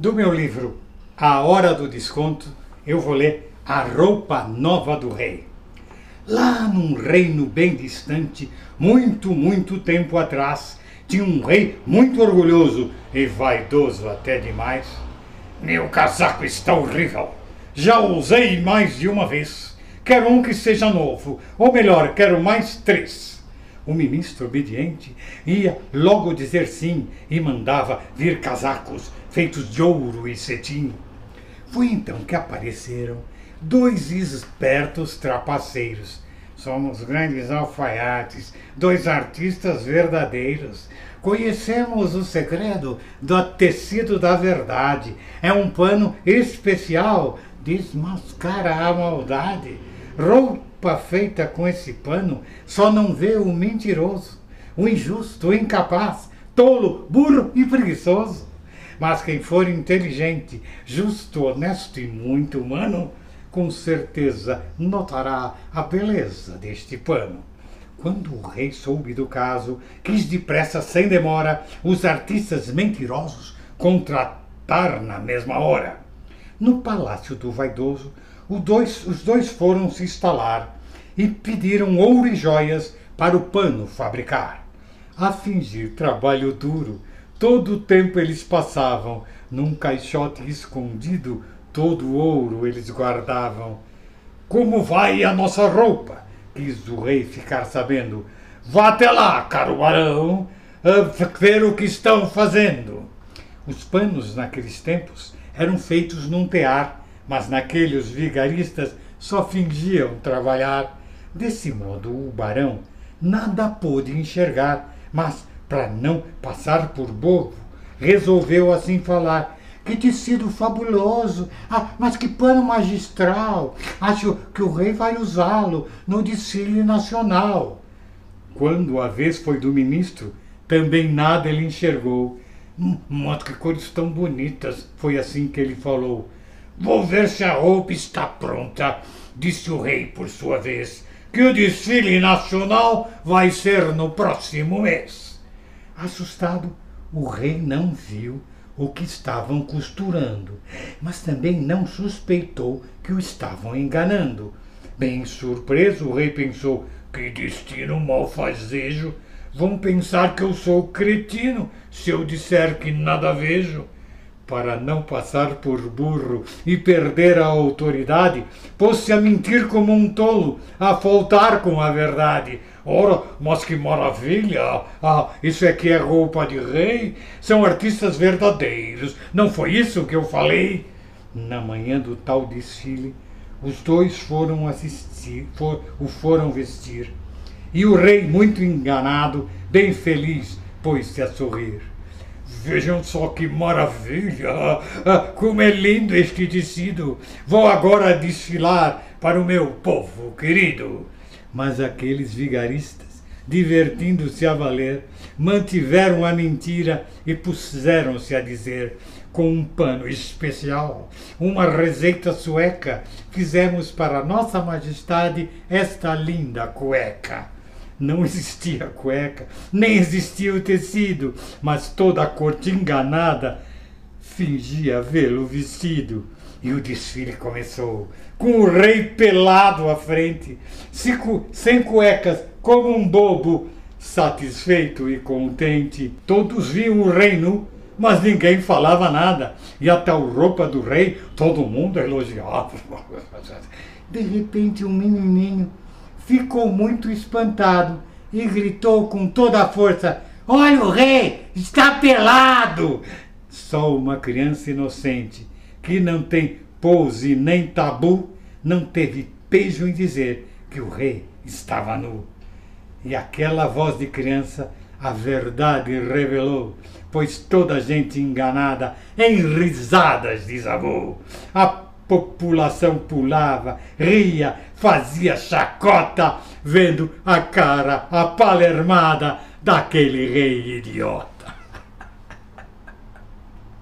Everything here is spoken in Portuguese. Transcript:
Do meu livro A Hora do Desconto, eu vou ler A Roupa Nova do Rei. Lá num reino bem distante, muito tempo atrás, tinha um rei muito orgulhoso e vaidoso até demais. Meu casaco está horrível, já o usei mais de uma vez. Quero um que seja novo, ou melhor, quero mais três. O ministro obediente ia logo dizer sim e mandava vir casacos feitos de ouro e cetim. Foi então que apareceram dois espertos trapaceiros. Somos grandes alfaiates, dois artistas verdadeiros. Conhecemos o segredo do tecido da verdade. É um pano especial, desmascara a maldade. Roupa feita com esse pano só não vê o mentiroso, o injusto, o incapaz, tolo, burro e preguiçoso. Mas quem for inteligente, justo, honesto e muito humano, com certeza notará a beleza deste pano. Quando o rei soube do caso, quis depressa, sem demora, os artistas mentirosos contratar na mesma hora. No palácio do vaidoso, os dois foram se instalar e pediram ouro e joias para o pano fabricar. A fingir trabalho duro, todo o tempo eles passavam, num caixote escondido, todo o ouro eles guardavam. Como vai a nossa roupa? Quis o rei ficar sabendo. Vá até lá, caro barão, ver o que estão fazendo. Os panos naqueles tempos eram feitos num tear, mas naquele os vigaristas só fingiam trabalhar. Desse modo o barão nada pôde enxergar, mas para não passar por bobo, resolveu assim falar. Que tecido fabuloso, mas que pano magistral, acho que o rei vai usá-lo no desfile nacional. Quando a vez foi do ministro, também nada ele enxergou. Mas que cores tão bonitas, foi assim que ele falou. Vou ver se a roupa está pronta, disse o rei por sua vez, que o desfile nacional vai ser no próximo mês. Assustado, o rei não viu o que estavam costurando, mas também não suspeitou que o estavam enganando. Bem surpreso, o rei pensou, que destino malfazejo! Vão pensar que eu sou cretino, se eu disser que nada vejo. Para não passar por burro e perder a autoridade, pôs-se a mentir como um tolo, a faltar com a verdade. Ora, mas que maravilha! Isso é que é roupa de rei? São artistas verdadeiros, não foi isso que eu falei? Na manhã do tal desfile, os dois foram vestir. E o rei, muito enganado, bem feliz, pôs-se a sorrir. Vejam só que maravilha! Como é lindo este tecido! Vou agora desfilar para o meu povo querido! Mas aqueles vigaristas, divertindo-se a valer, mantiveram a mentira e puseram-se a dizer: com um pano especial, uma receita sueca, fizemos para Nossa Majestade esta linda cueca. Não existia cueca, nem existia o tecido, mas toda a corte enganada fingia vê-lo vestido. E o desfile começou, com o rei pelado à frente, sem cuecas, como um bobo, satisfeito e contente. Todos viam o rei nu, mas ninguém falava nada, e até a roupa do rei todo mundo elogiava. De repente um menininho ficou muito espantado e gritou com toda a força: olha o rei, está pelado! Só uma criança inocente, que não tem pose nem tabu, não teve pejo em dizer que o rei estava nu. E aquela voz de criança a verdade revelou, pois toda a gente enganada em risadas desabou. A população pulava, ria, fazia chacota, vendo a cara apalermada daquele rei idiota.